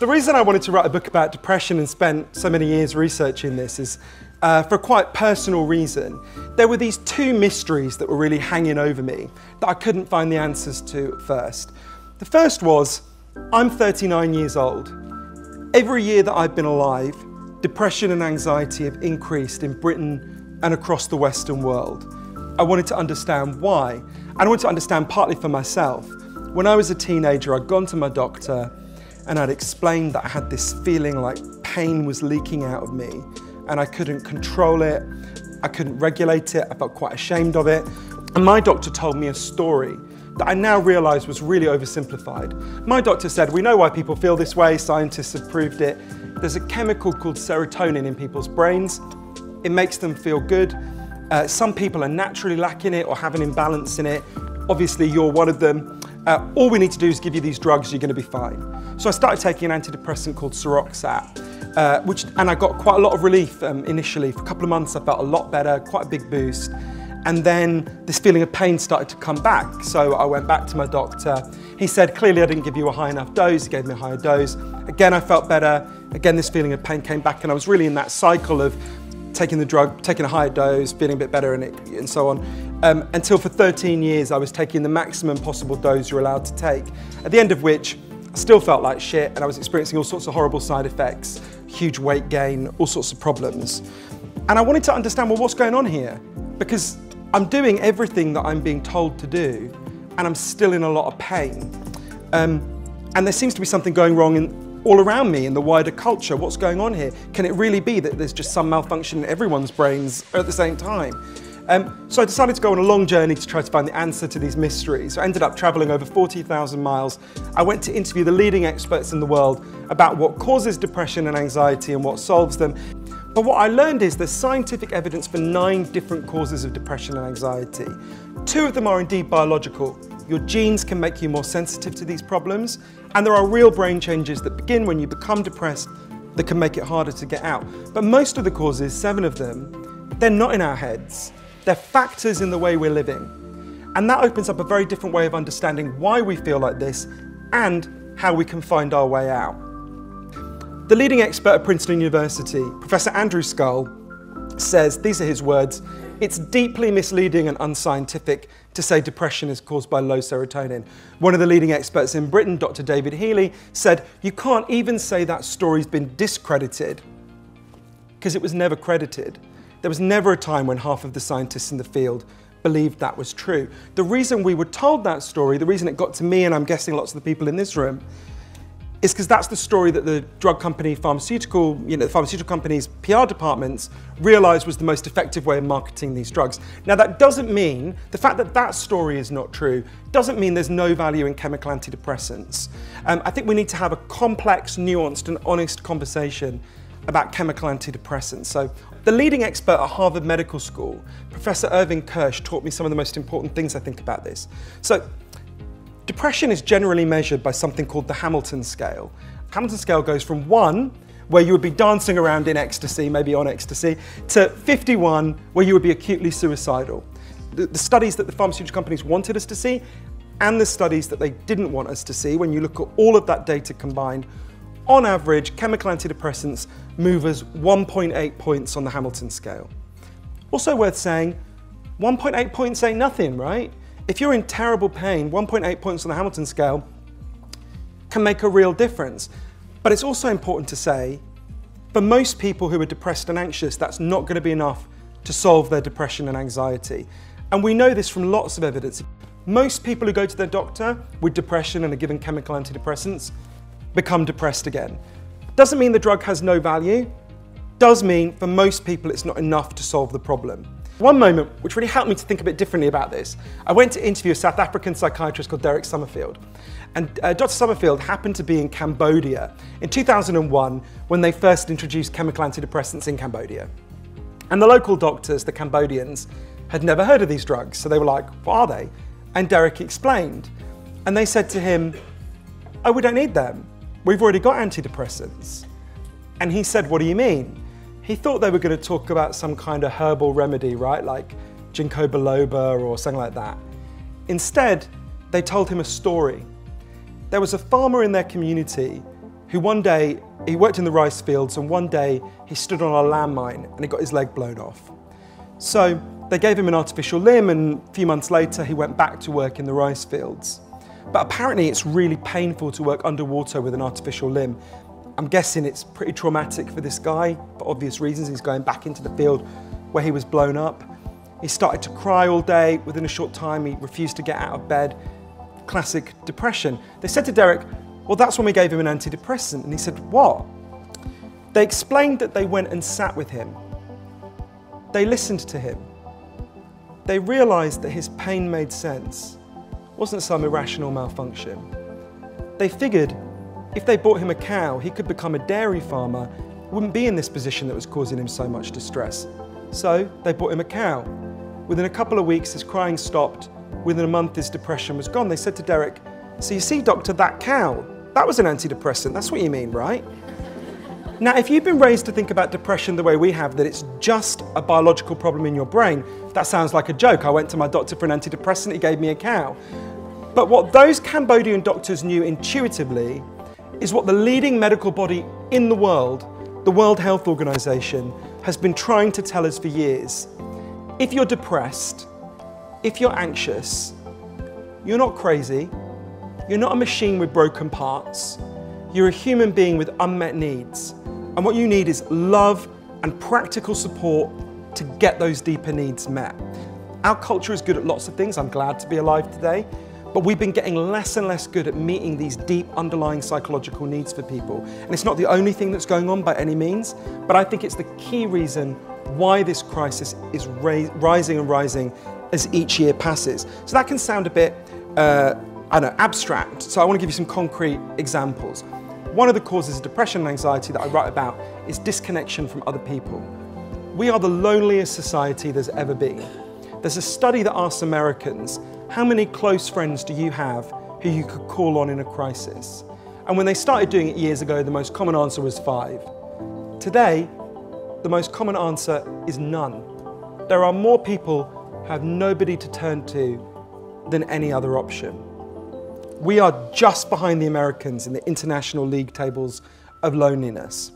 The reason I wanted to write a book about depression and spent so many years researching this is for a quite personal reason. There were these two mysteries that were really hanging over me that I couldn't find the answers to at first. The first was, I'm 39 years old. Every year that I've been alive, depression and anxiety have increased in Britain and across the Western world. I wanted to understand why. I wanted to understand partly for myself. When I was a teenager, I'd gone to my doctor and I'd explained that I had this feeling like pain was leaking out of me and I couldn't control it, I couldn't regulate it, I felt quite ashamed of it. And my doctor told me a story that I now realise was really oversimplified. My doctor said, we know why people feel this way, scientists have proved it. There's a chemical called serotonin in people's brains. It makes them feel good. Some people are naturally lacking it or have an imbalance in it. Obviously, you're one of them. All we need to do is give you these drugs, you're going to be fine. So I started taking an antidepressant called Seroxat, and I got quite a lot of relief initially. For a couple of months I felt a lot better, quite a big boost. And then this feeling of pain started to come back. So I went back to my doctor. He said, clearly I didn't give you a high enough dose. He gave me a higher dose. Again, I felt better. Again, this feeling of pain came back and I was really in that cycle of taking the drug, taking a higher dose, feeling a bit better and so on. Until for 13 years, I was taking the maximum possible dose you're allowed to take, at the end of which I still felt like shit and I was experiencing all sorts of horrible side effects, huge weight gain, all sorts of problems. And I wanted to understand, well, what's going on here? Because I'm doing everything that I'm being told to do and I'm still in a lot of pain. And there seems to be something going wrong all around me in the wider culture. What's going on here? Can it really be that there's just some malfunction in everyone's brains at the same time? So I decided to go on a long journey to try to find the answer to these mysteries. So I ended up traveling over 40,000 miles. I went to interview the leading experts in the world about what causes depression and anxiety and what solves them. But what I learned is there's scientific evidence for 9 different causes of depression and anxiety. 2 of them are indeed biological. Your genes can make you more sensitive to these problems, and there are real brain changes that begin when you become depressed that can make it harder to get out. But most of the causes, 7 of them, they're not in our heads. They're factors in the way we're living. And that opens up a very different way of understanding why we feel like this and how we can find our way out. The leading expert at Princeton University, Professor Andrew Scull, says, these are his words, it's deeply misleading and unscientific to say depression is caused by low serotonin. One of the leading experts in Britain, Dr. David Healy, said, you can't even say that story's been discredited because it was never credited. There was never a time when half of the scientists in the field believed that was true. The reason we were told that story, the reason it got to me, and I'm guessing lots of the people in this room, is because that's the story that the drug company, pharmaceutical companies' PR departments realised was the most effective way of marketing these drugs. Now that doesn't mean, the fact that that story is not true, doesn't mean there's no value in chemical antidepressants. I think we need to have a complex, nuanced and honest conversation about chemical antidepressants. So the leading expert at Harvard Medical School, Professor Irving Kirsch, taught me some of the most important things I think about this. So, depression is generally measured by something called the Hamilton scale. The Hamilton scale goes from 1, where you would be dancing around in ecstasy, maybe on ecstasy, to 51, where you would be acutely suicidal. The studies that the pharmaceutical companies wanted us to see and the studies that they didn't want us to see, when you look at all of that data combined, on average, chemical antidepressants move us 1.8 points on the Hamilton scale. Also worth saying, 1.8 points ain't nothing, right? If you're in terrible pain, 1.8 points on the Hamilton scale can make a real difference. But it's also important to say, for most people who are depressed and anxious, that's not going to be enough to solve their depression and anxiety. And we know this from lots of evidence. Most people who go to their doctor with depression and are given chemical antidepressants become depressed again. Doesn't mean the drug has no value. Does mean for most people it's not enough to solve the problem. One moment which really helped me to think a bit differently about this, I went to interview a South African psychiatrist called Derek Summerfield. And Dr. Summerfield happened to be in Cambodia in 2001 when they first introduced chemical antidepressants in Cambodia. And the local doctors, the Cambodians, had never heard of these drugs. So they were like, what are they? And Derek explained. And they said to him, oh, we don't need them. We've already got antidepressants. And he said, what do you mean? He thought they were going to talk about some kind of herbal remedy, right? Like ginkgo biloba or something like that. Instead, they told him a story. There was a farmer in their community who one day, he worked in the rice fields, and one day he stood on a landmine and he got his leg blown off. So they gave him an artificial limb, and a few months later he went back to work in the rice fields. But apparently it's really painful to work underwater with an artificial limb. I'm guessing it's pretty traumatic for this guy. For obvious reasons, he's going back into the field where he was blown up. He started to cry all day. Within a short time, he refused to get out of bed. Classic depression. They said to Derek, well, that's when we gave him an antidepressant. And he said, what? They explained that they went and sat with him. They listened to him. They realized that his pain made sense. It wasn't some irrational malfunction. They figured if they bought him a cow, he could become a dairy farmer, wouldn't be in this position that was causing him so much distress. So they bought him a cow. Within a couple of weeks, his crying stopped. Within a month, his depression was gone. They said to Derek, so you see, doctor, that cow, that was an antidepressant. That's what you mean, right? Now, if you've been raised to think about depression the way we have, that it's just a biological problem in your brain, that sounds like a joke. I went to my doctor for an antidepressant, he gave me a cow. But what those Cambodian doctors knew intuitively is what the leading medical body in the world, the World Health Organization, has been trying to tell us for years. If you're depressed, if you're anxious, you're not crazy, you're not a machine with broken parts, you're a human being with unmet needs. And what you need is love and practical support to get those deeper needs met. Our culture is good at lots of things. I'm glad to be alive today. But we've been getting less and less good at meeting these deep underlying psychological needs for people. And it's not the only thing that's going on by any means, but I think it's the key reason why this crisis is rising and rising as each year passes. So that can sound a bit, I don't know, abstract. So I want to give you some concrete examples. One of the causes of depression and anxiety that I write about is disconnection from other people. We are the loneliest society there's ever been. There's a study that asks Americans, how many close friends do you have who you could call on in a crisis? And when they started doing it years ago, the most common answer was 5. Today, the most common answer is none. There are more people who have nobody to turn to than any other option. We are just behind the Americans in the international league tables of loneliness.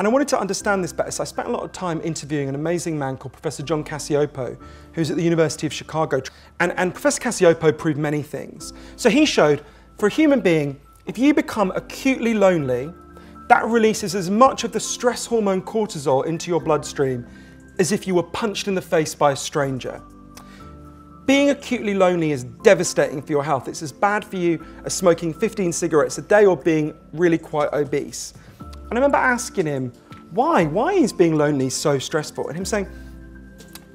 And I wanted to understand this better, so I spent a lot of time interviewing an amazing man called Professor John Cassiopo, who's at the University of Chicago. And Professor Cassiopo proved many things. So he showed, for a human being, if you become acutely lonely, that releases as much of the stress hormone cortisol into your bloodstream as if you were punched in the face by a stranger. Being acutely lonely is devastating for your health. It's as bad for you as smoking 15 cigarettes a day or being really quite obese. And I remember asking him, why is being lonely so stressful? And him saying,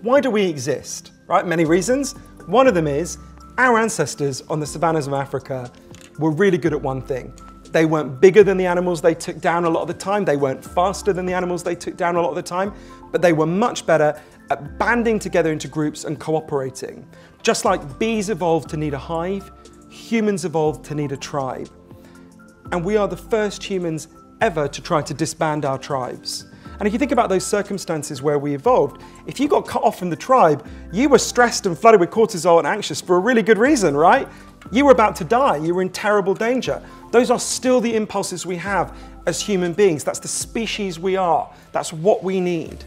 why do we exist, right? Many reasons. One of them is our ancestors on the savannas of Africa were really good at one thing. They weren't bigger than the animals they took down a lot of the time. They weren't faster than the animals they took down a lot of the time, but they were much better at banding together into groups and cooperating. Just like bees evolved to need a hive, humans evolved to need a tribe. And we are the first humans ever to try to disband our tribes. And if you think about those circumstances where we evolved, if you got cut off from the tribe, you were stressed and flooded with cortisol and anxious for a really good reason, right? You were about to die, you were in terrible danger. Those are still the impulses we have as human beings. That's the species we are, that's what we need.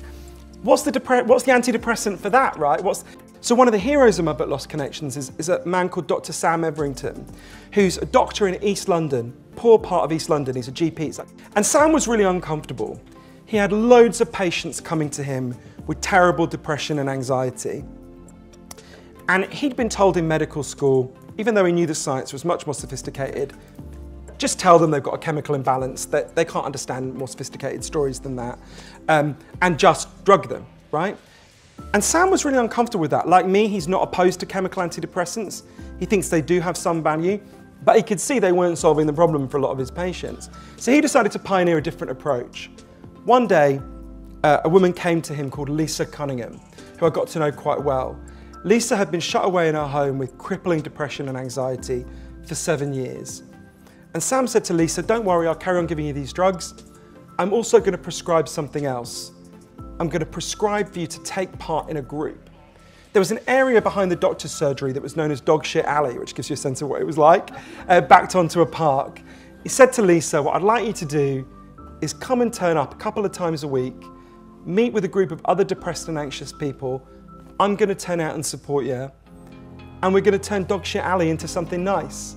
What's the antidepressant for that, right? So one of the heroes of my book, Lost Connections, is a man called Dr. Sam Everington, who's a doctor in East London, poor part of East London, he's a GP. And Sam was really uncomfortable. He had loads of patients coming to him with terrible depression and anxiety. And he'd been told in medical school, even though he knew the science was much more sophisticated, just tell them they've got a chemical imbalance, that they can't understand more sophisticated stories than that, and just drug them, right? And Sam was really uncomfortable with that. Like me, he's not opposed to chemical antidepressants. He thinks they do have some value, but he could see they weren't solving the problem for a lot of his patients. So he decided to pioneer a different approach. One day, a woman came to him called Lisa Cunningham, who I got to know quite well. Lisa had been shut away in her home with crippling depression and anxiety for 7 years. And Sam said to Lisa, don't worry, I'll carry on giving you these drugs. I'm also going to prescribe something else. I'm going to prescribe for you to take part in a group. There was an area behind the doctor's surgery that was known as Dog Shit Alley, which gives you a sense of what it was like, backed onto a park. He said to Lisa, what I'd like you to do is come and turn up a couple of times a week, meet with a group of other depressed and anxious people. I'm going to turn out and support you. And we're going to turn Dog Shit Alley into something nice.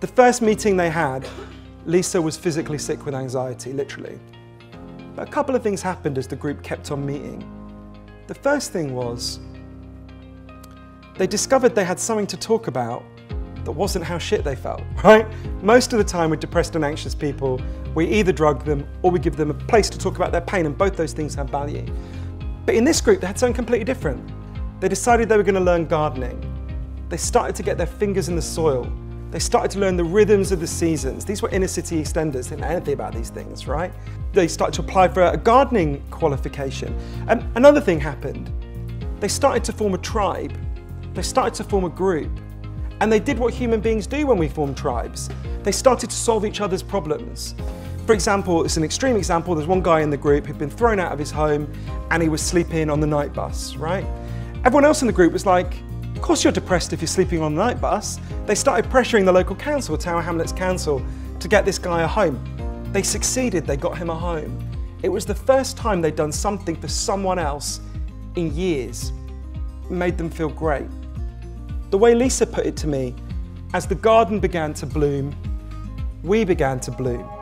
The first meeting they had, Lisa was physically sick with anxiety, literally. But a couple of things happened as the group kept on meeting. The first thing was, they discovered they had something to talk about that wasn't how shit they felt, right? Most of the time with depressed and anxious people, we either drug them or we give them a place to talk about their pain, and both those things have value. But in this group, they had something completely different. They decided they were going to learn gardening. They started to get their fingers in the soil. They started to learn the rhythms of the seasons. These were inner city EastEnders, they didn't know anything about these things, right? They started to apply for a gardening qualification. And another thing happened. They started to form a tribe. They started to form a group. And they did what human beings do when we form tribes. They started to solve each other's problems. For example, it's an extreme example, there's one guy in the group who'd been thrown out of his home and he was sleeping on the night bus, right? Everyone else in the group was like, of course you're depressed if you're sleeping on the night bus. They started pressuring the local council, Tower Hamlets Council, to get this guy a home. They succeeded, they got him a home. It was the first time they'd done something for someone else in years. It made them feel great. The way Lisa put it to me, as the garden began to bloom, we began to bloom.